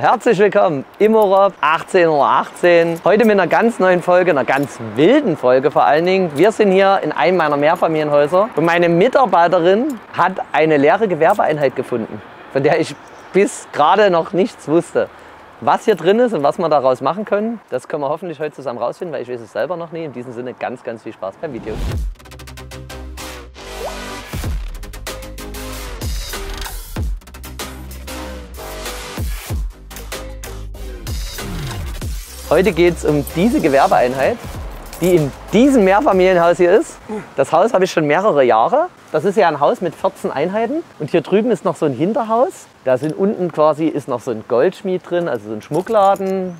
Herzlich willkommen, Immorob 18.18 Uhr. Heute mit einer ganz neuen Folge, einer ganz wilden Folge vor allen Dingen. Wir sind hier in einem meiner Mehrfamilienhäuser und meine Mitarbeiterin hat eine leere Gewerbeeinheit gefunden, von der ich bis gerade noch nichts wusste. Was hier drin ist und was wir daraus machen können, das können wir hoffentlich heute zusammen rausfinden, weil ich weiß es selber noch nie. In diesem Sinne ganz viel Spaß beim Video. Heute geht es um diese Gewerbeeinheit, die in diesem Mehrfamilienhaus hier ist. Das Haus habe ich schon mehrere Jahre. Das ist ja ein Haus mit 14 Einheiten und hier drüben ist noch so ein Hinterhaus. Da sind unten quasi ist noch so ein Goldschmied drin, also so ein Schmuckladen,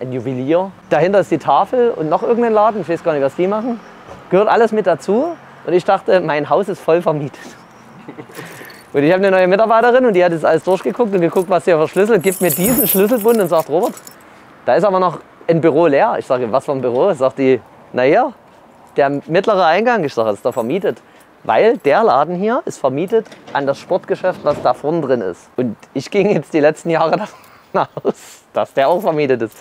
ein Juwelier. Dahinter ist die Tafel und noch irgendein Laden, ich weiß gar nicht, was die machen. Gehört alles mit dazu und ich dachte, mein Haus ist voll vermietet. Und ich habe eine neue Mitarbeiterin und die hat jetzt alles durchgeguckt und geguckt, was hier für Schlüssel, gibt mir diesen Schlüsselbund und sagt, Robert, da ist aber noch ein Büro leer. Ich sage, was für ein Büro? Sagt die, naja, der mittlere Eingang. Ich sage, das ist doch vermietet. Weil der Laden hier ist vermietet an das Sportgeschäft, was da vorne drin ist. Und ich ging jetzt die letzten Jahre davon aus, dass der auch vermietet ist.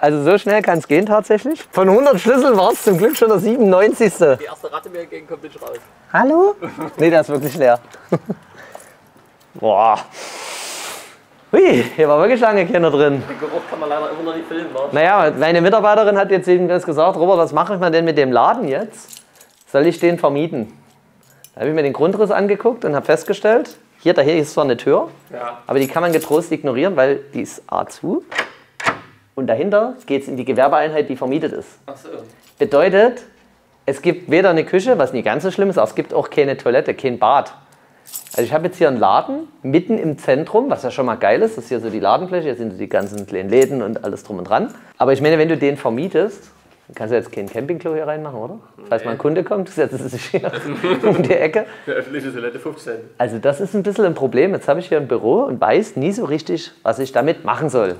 Also so schnell kann es gehen tatsächlich. Von 100 Schlüsseln war es zum Glück schon der 97. Die erste Ratte mir entgegen kommt nicht raus. Hallo? Nee, der ist wirklich leer. Boah. Hui, hier war wirklich lange keiner drin. Den Geruch kann man leider immer noch nicht filmen, wa? Naja, meine Mitarbeiterin hat jetzt jedenfalls gesagt, Robert, was mache ich mal denn mit dem Laden jetzt? Soll ich den vermieten? Da habe ich mir den Grundriss angeguckt und habe festgestellt, hier ist zwar eine Tür, ja, aber die kann man getrost ignorieren, weil die ist A zu. Und dahinter geht es in die Gewerbeeinheit, die vermietet ist. Ach so. Bedeutet, es gibt weder eine Küche, was nicht ganz so schlimm ist, aber es gibt auch keine Toilette, kein Bad. Also ich habe jetzt hier einen Laden mitten im Zentrum, was ja schon mal geil ist, das ist hier so die Ladenfläche, hier sind so die ganzen kleinen Läden und alles drum und dran. Aber ich meine, wenn du den vermietest, dann kannst du jetzt kein Campingklo hier reinmachen, oder? Nee. Falls mal ein Kunde kommt, setzt es sich hier um die Ecke. Für öffentliche Toilette 15. Also das ist ein bisschen ein Problem, jetzt habe ich hier ein Büro und weiß nie so richtig, was ich damit machen soll.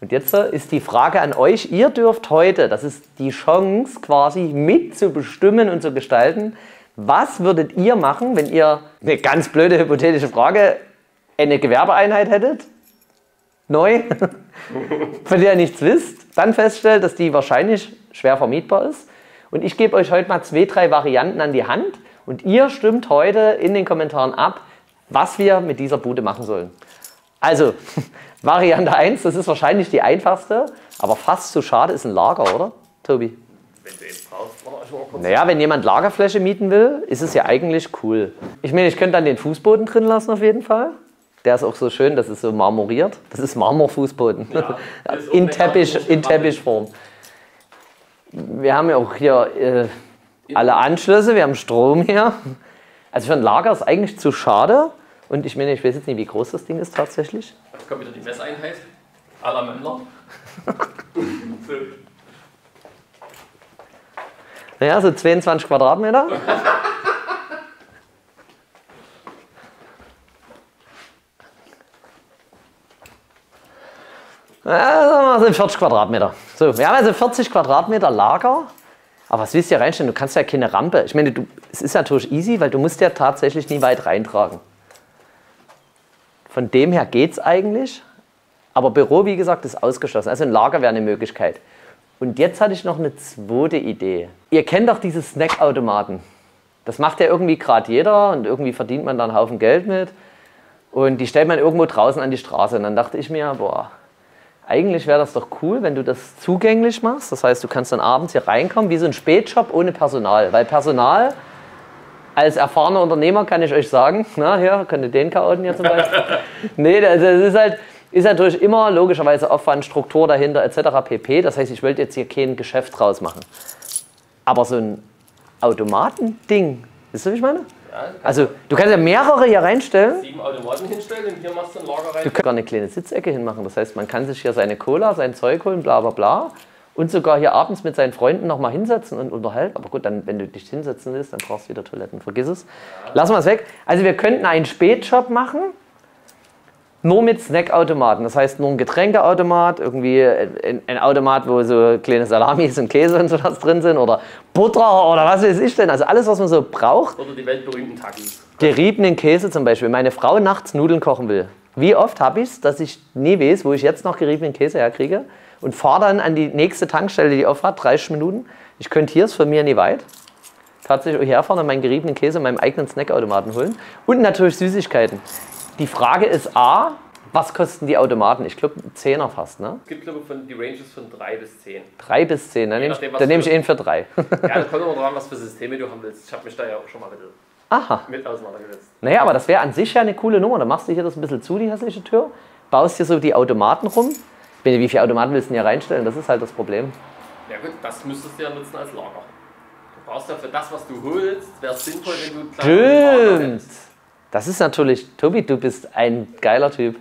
Und jetzt ist die Frage an euch, ihr dürft heute, das ist die Chance quasi mit zu bestimmen und zu gestalten, was würdet ihr machen, wenn ihr, eine ganz blöde hypothetische Frage, eine Gewerbeeinheit hättet, neu, von der ihr nichts wisst, dann feststellt, dass die wahrscheinlich schwer vermietbar ist. Und ich gebe euch heute mal 2, 3 Varianten an die Hand und ihr stimmt heute in den Kommentaren ab, was wir mit dieser Bude machen sollen. Also, Variante 1, das ist wahrscheinlich die einfachste, aber fast so schade ist ein Lager, oder, Tobi? Wenn du eben brauchst, naja, wenn jemand Lagerfläche mieten will, ist es ja eigentlich cool. Ich meine, ich könnte dann den Fußboden drin lassen auf jeden Fall. Der ist auch so schön, das ist so marmoriert. Das ist Marmorfußboden. Ja, das in Teppichform. Wir haben ja auch hier alle Anschlüsse, wir haben Strom hier. Also für ein Lager ist eigentlich zu schade. Und ich meine, ich weiß jetzt nicht, wie groß das Ding ist tatsächlich. Jetzt kommt wieder die Messeinheit. À la Mömmler. Naja, so 22 Quadratmeter. Ja, so 40 Quadratmeter. So, wir haben also 40 Quadratmeter Lager. Aber was willst du hier reinstellen? Du kannst ja keine Rampe. Ich meine, es ist natürlich easy, weil du musst ja tatsächlich nie weit reintragen. Von dem her geht es eigentlich. Aber Büro, wie gesagt, ist ausgeschlossen. Also ein Lager wäre eine Möglichkeit. Und jetzt hatte ich noch eine zweite Idee. Ihr kennt doch diese Snackautomaten. Das macht ja irgendwie gerade jeder und irgendwie verdient man da einen Haufen Geld mit. Und die stellt man irgendwo draußen an die Straße. Und dann dachte ich mir, boah, eigentlich wäre das doch cool, wenn du das zugänglich machst. Das heißt, du kannst dann abends hier reinkommen, wie so ein Spätshop ohne Personal. Weil Personal, als erfahrener Unternehmer kann ich euch sagen, na hier, könnt ihr den Chaoten hier zum Beispiel. Nee, das ist halt... Ist natürlich immer logischerweise Aufwand, Struktur dahinter etc. pp. Das heißt, ich wollte jetzt hier kein Geschäft draus machen. Aber so ein Automatending, wisst ihr, wie ich meine? Ja, also du kannst ja mehrere hier reinstellen. 7 Automaten hinstellen und hier machst du ein Lager rein. Du kannst sogar eine kleine Sitzecke hinmachen. Das heißt, man kann sich hier seine Cola, sein Zeug holen, bla bla bla. Und sogar hier abends mit seinen Freunden nochmal hinsetzen und unterhalten. Aber gut, dann, wenn du dich hinsetzen willst, dann brauchst du wieder Toiletten. Vergiss es. Ja. Lassen wir es weg. Also wir könnten einen Spätshop machen. Nur mit Snackautomaten, das heißt nur ein Getränkeautomat, irgendwie ein Automat, wo so kleine Salamis und Käse und sowas drin sind oder Butter oder was weiß ich denn, also alles, was man so braucht. Oder die weltberühmten Takis. Geriebenen Käse zum Beispiel, wenn meine Frau nachts Nudeln kochen will, Wie oft habe ich es, dass ich nie weiß, wo ich jetzt noch geriebenen Käse herkriege und fahre dann an die nächste Tankstelle, die auf hat, 30 Minuten. Ich könnte hier, ist von mir nie weit, tatsächlich herfahren und meinen geriebenen Käse in meinem eigenen Snackautomaten holen. Und natürlich Süßigkeiten. Die Frage ist A, was kosten die Automaten? Ich glaube, 10er fast, ne? Es gibt, glaube ich, die Ranges von 3 bis 10. 3 bis 10, dann nehme ich einen für 3. Ja, das kommt immer dran, was für Systeme du haben willst. Ich habe mich da ja auch schon mal mit auseinandergesetzt. Naja, aber das wäre an sich ja eine coole Nummer. Dann machst du hier das ein bisschen zu, die hässliche Tür, baust hier so die Automaten rum. Bitte, wie viele Automaten willst du denn hier reinstellen? Das ist halt das Problem. Ja gut, das müsstest du ja nutzen als Lager. Du brauchst ja für das, was du holst, wäre es sinnvoll, wenn du kleine Automaten hättest. Das ist natürlich, Tobi, du bist ein geiler Typ.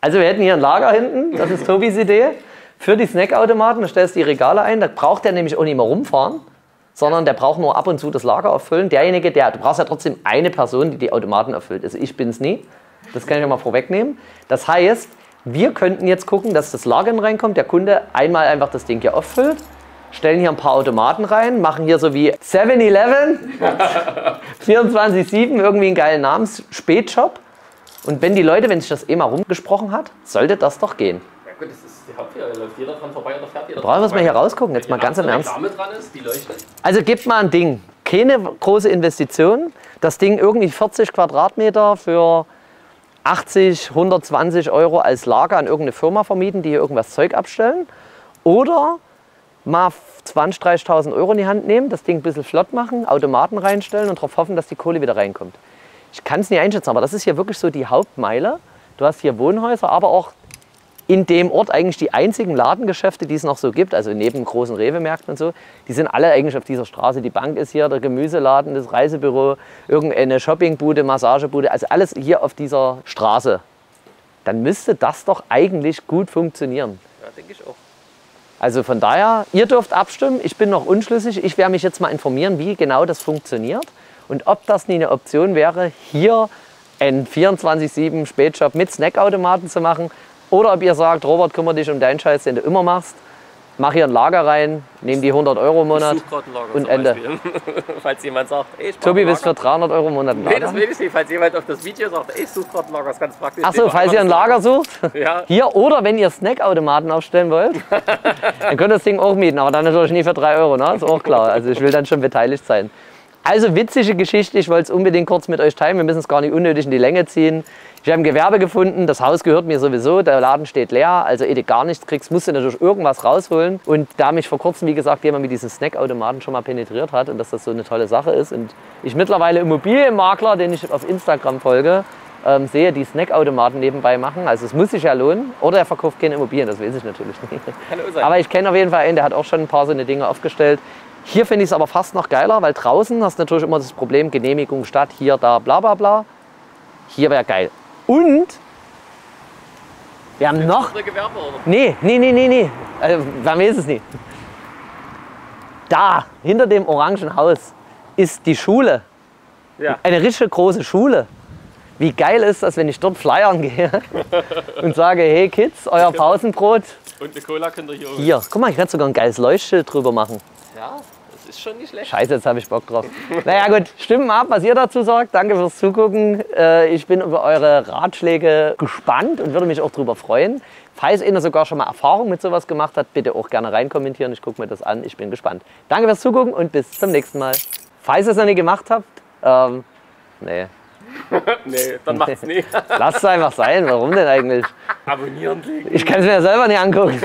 Also wir hätten hier ein Lager hinten, das ist Tobis Idee, für die Snackautomaten, da stellst du die Regale ein, da braucht der nämlich auch nicht mehr rumfahren, sondern der braucht nur ab und zu das Lager auffüllen. Derjenige, du brauchst ja trotzdem eine Person, die die Automaten erfüllt, also ich bin es nie, das kann ich ja mal vorwegnehmen. Das heißt, wir könnten jetzt gucken, dass das Lager reinkommt, der Kunde einmal einfach das Ding hier auffüllt, stellen hier ein paar Automaten rein, machen hier so wie 7-Eleven, 24-7, irgendwie einen geilen Namen, Spätshop. Und wenn die Leute, wenn sich das eh mal rumgesprochen hat, sollte das doch gehen. Ja gut, das ist die Hauptsache, da läuft jeder dran vorbei oder fährt jeder dran vorbei. Brauchen wir es mal hier rausgucken, jetzt mal ganz im Ernst. Wenn die Dame dran ist, die leuchtet. Also gebt mal ein Ding, keine große Investition, das Ding irgendwie 40 Quadratmeter für 80, 120 Euro als Lager an irgendeine Firma vermieten, die hier irgendwas Zeug abstellen. Oder mal 20.000, 30.000 Euro in die Hand nehmen, das Ding ein bisschen flott machen, Automaten reinstellen und darauf hoffen, dass die Kohle wieder reinkommt. Ich kann es nicht einschätzen, aber das ist hier wirklich so die Hauptmeile. Du hast hier Wohnhäuser, aber auch in dem Ort eigentlich die einzigen Ladengeschäfte, die es noch so gibt, also neben großen Rewe-Märkten und so, die sind alle eigentlich auf dieser Straße. Die Bank ist hier, der Gemüseladen, das Reisebüro, irgendeine Shoppingbude, Massagebude, also alles hier auf dieser Straße. Dann müsste das doch eigentlich gut funktionieren. Ja, denke ich auch. Also von daher, ihr dürft abstimmen, ich bin noch unschlüssig, ich werde mich jetzt mal informieren, wie genau das funktioniert. Und ob das nie eine Option wäre, hier einen 24-7 Spätshop mit Snackautomaten zu machen. Oder ob ihr sagt, Robert, kümmere dich um deinen Scheiß, den du immer machst. Mach hier ein Lager rein, nehm die 100 Euro im Monat und Ende. Falls jemand sagt, ey, ich brauche ein Lager. Tobi, bist für 300 Euro im Monat ein Lager? Nee, das will ich nicht. Falls jemand auf das Video sagt, ey, ich suche gerade ein Lager, ist ganz praktisch. Achso, falls ihr ein Lager sucht, ja. Hier oder wenn ihr Snackautomaten aufstellen wollt, dann könnt ihr das Ding auch mieten. Aber dann natürlich nie für 3 Euro, ne? Ist auch klar. Also ich will dann schon beteiligt sein. Also witzige Geschichte, ich wollte es unbedingt kurz mit euch teilen, wir müssen es gar nicht unnötig in die Länge ziehen. Ich habe ein Gewerbe gefunden, das Haus gehört mir sowieso, der Laden steht leer, also ehe du gar nichts kriegst, musst du natürlich irgendwas rausholen. Und da mich vor kurzem, wie gesagt, jemand mit diesen Snackautomaten schon mal penetriert hat und dass das so eine tolle Sache ist und ich mittlerweile Immobilienmakler, den ich auf Instagram folge, sehe, die Snackautomaten nebenbei machen, also es muss sich ja lohnen. Oder er verkauft keine Immobilien, das weiß ich natürlich nicht. Aber ich kenne auf jeden Fall einen, der hat auch schon ein paar so eine Dinge aufgestellt. Hier finde ich es aber fast noch geiler, weil draußen hast du natürlich immer das Problem, Genehmigung, Stadt, hier, da, bla bla bla. Hier wäre geil. Und wir haben noch... Gewerbe, oder? Nee. Also, wer weiß es nicht. Da, hinter dem orangen Haus, ist die Schule. Ja. Eine richtige große Schule. Wie geil ist das, wenn ich dort flyern gehe und sage, hey Kids, euer Pausenbrot. Und eine Cola könnt ihr hier holen. Hier, guck mal, ich kann sogar ein geiles Leuchtschild drüber machen. Ja, das ist schon nicht schlecht. Scheiße, jetzt habe ich Bock drauf. Naja gut, stimmen ab, was ihr dazu sagt. Danke fürs Zugucken. Ich bin über eure Ratschläge gespannt und würde mich auch darüber freuen. Falls einer sogar schon mal Erfahrung mit sowas gemacht hat, bitte auch gerne reinkommentieren. Ich gucke mir das an, ich bin gespannt. Danke fürs Zugucken und bis zum nächsten Mal. Falls ihr es noch nicht gemacht habt, nee, dann macht's nicht. Lasst es einfach sein, warum denn eigentlich? Abonnieren, klicken. Ich kann es mir ja selber nicht angucken.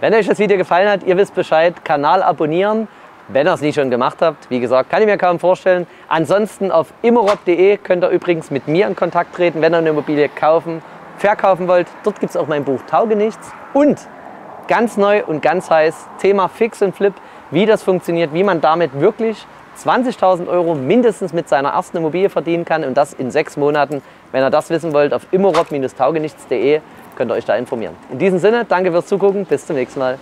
Wenn euch das Video gefallen hat, ihr wisst Bescheid, Kanal abonnieren, wenn ihr es nicht schon gemacht habt. Wie gesagt, kann ich mir kaum vorstellen. Ansonsten auf immorob.de könnt ihr übrigens mit mir in Kontakt treten, wenn ihr eine Immobilie kaufen, verkaufen wollt. Dort gibt es auch mein Buch Taugenichts. Und ganz neu und ganz heiß, Thema Fix und Flip, wie das funktioniert, wie man damit wirklich 20.000 Euro mindestens mit seiner ersten Immobilie verdienen kann und das in 6 Monaten. Wenn ihr das wissen wollt, auf immorob-taugenichts.de könnt ihr euch da informieren. In diesem Sinne, danke fürs Zugucken, bis zum nächsten Mal.